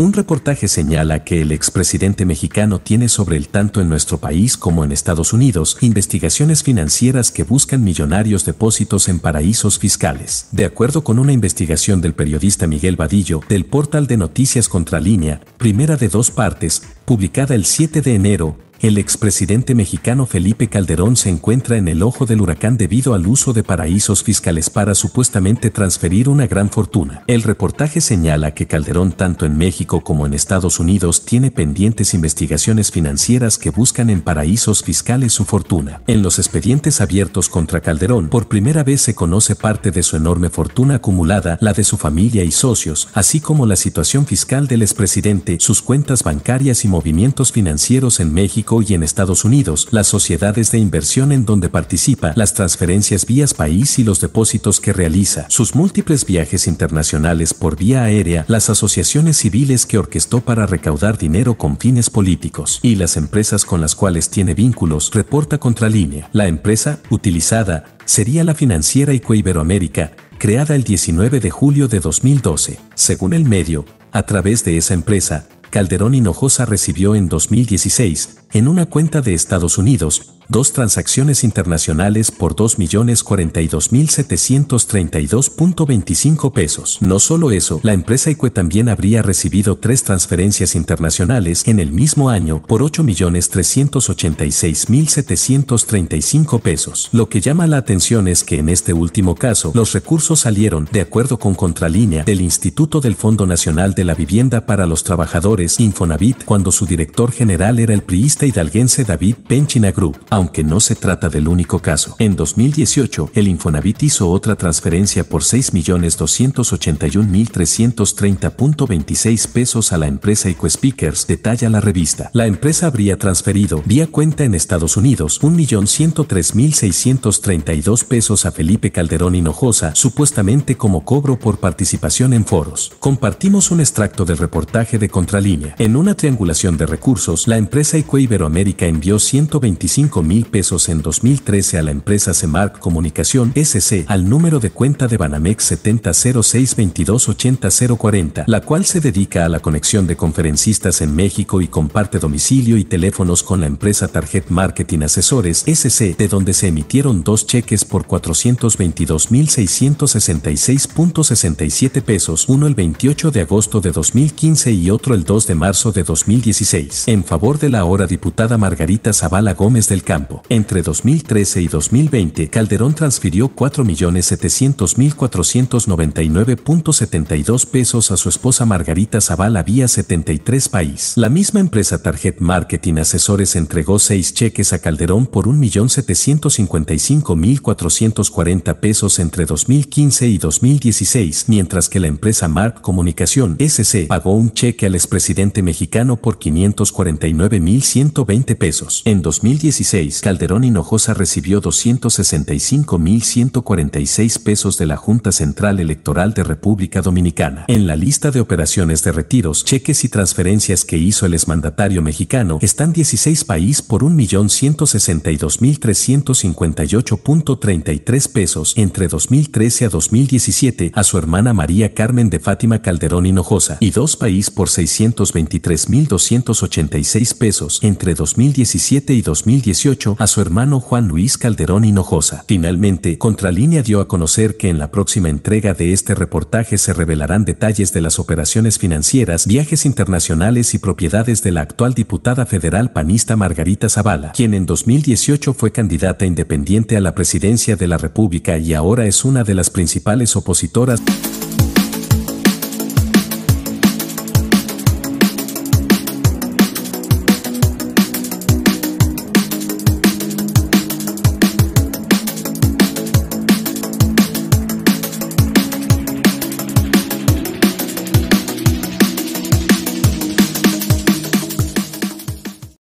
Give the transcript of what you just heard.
Un reportaje señala que el expresidente mexicano tiene sobre el tanto en nuestro país como en Estados Unidos investigaciones financieras que buscan millonarios depósitos en paraísos fiscales. De acuerdo con una investigación del periodista Miguel Badillo, del portal de noticias Contralínea, primera de dos partes, publicada el 7 de enero, el expresidente mexicano Felipe Calderón se encuentra en el ojo del huracán debido al uso de paraísos fiscales para supuestamente transferir una gran fortuna. El reportaje señala que Calderón tanto en México como en Estados Unidos tiene pendientes investigaciones financieras que buscan en paraísos fiscales su fortuna. En los expedientes abiertos contra Calderón, por primera vez se conoce parte de su enorme fortuna acumulada, la de su familia y socios, así como la situación fiscal del expresidente, sus cuentas bancarias y movimientos financieros en México y en Estados Unidos, las sociedades de inversión en donde participa, las transferencias vías país y los depósitos que realiza, sus múltiples viajes internacionales por vía aérea, las asociaciones civiles que orquestó para recaudar dinero con fines políticos, y las empresas con las cuales tiene vínculos, reporta Contralínea. La empresa utilizada sería la financiera Eco Iberoamérica, creada el 19 de julio de 2012. Según el medio, a través de esa empresa, Calderón Hinojosa recibió en 2016, en una cuenta de Estados Unidos, dos transacciones internacionales por 2.042.732.25 pesos. No solo eso, la empresa IQE también habría recibido tres transferencias internacionales en el mismo año por 8.386.735 pesos. Lo que llama la atención es que en este último caso, los recursos salieron, de acuerdo con Contralínea, del Instituto del Fondo Nacional de la Vivienda para los Trabajadores, Infonavit, cuando su director general era el priista hidalguense David Benchinagru. Aunque no se trata del único caso. En 2018, el Infonavit hizo otra transferencia por 6.281.330.26 pesos a la empresa EcoSpeakers, detalla la revista. La empresa habría transferido, vía cuenta en Estados Unidos, 1.103.632 pesos a Felipe Calderón Hinojosa, supuestamente como cobro por participación en foros. Compartimos un extracto del reportaje de Contralínea. En una triangulación de recursos, la empresa Eco Iberoamérica envió 125.000 pesos en 2013 a la empresa Semarc Comunicación SC al número de cuenta de Banamex 7006228040, la cual se dedica a la conexión de conferencistas en México y comparte domicilio y teléfonos con la empresa Target Marketing Asesores SC, de donde se emitieron dos cheques por 422.666.67 pesos, uno el 28 de agosto de 2015 y otro el 2 de marzo de 2016, en favor de la ahora diputada Margarita Zavala Gómez del Campo. Entre 2013 y 2020, Calderón transfirió 4.700.499.72 pesos a su esposa Margarita Zavala vía 73 País. La misma empresa Target Marketing Asesores entregó 6 cheques a Calderón por 1.755.440 pesos entre 2015 y 2016, mientras que la empresa Mark Comunicación SC pagó un cheque al expresidente mexicano por 549.120 pesos. En 2016, Calderón Hinojosa recibió 265.146 pesos de la Junta Central Electoral de República Dominicana. En la lista de operaciones de retiros, cheques y transferencias que hizo el exmandatario mexicano están 16 países por 1.162.358.33 pesos entre 2013 a 2017 a su hermana María Carmen de Fátima Calderón Hinojosa y 2 países por 623.286 pesos entre 2017 y 2018 a su hermano Juan Luis Calderón Hinojosa. Finalmente, Contralínea dio a conocer que en la próxima entrega de este reportaje se revelarán detalles de las operaciones financieras, viajes internacionales y propiedades de la actual diputada federal panista Margarita Zavala, quien en 2018 fue candidata independiente a la presidencia de la República y ahora es una de las principales opositoras.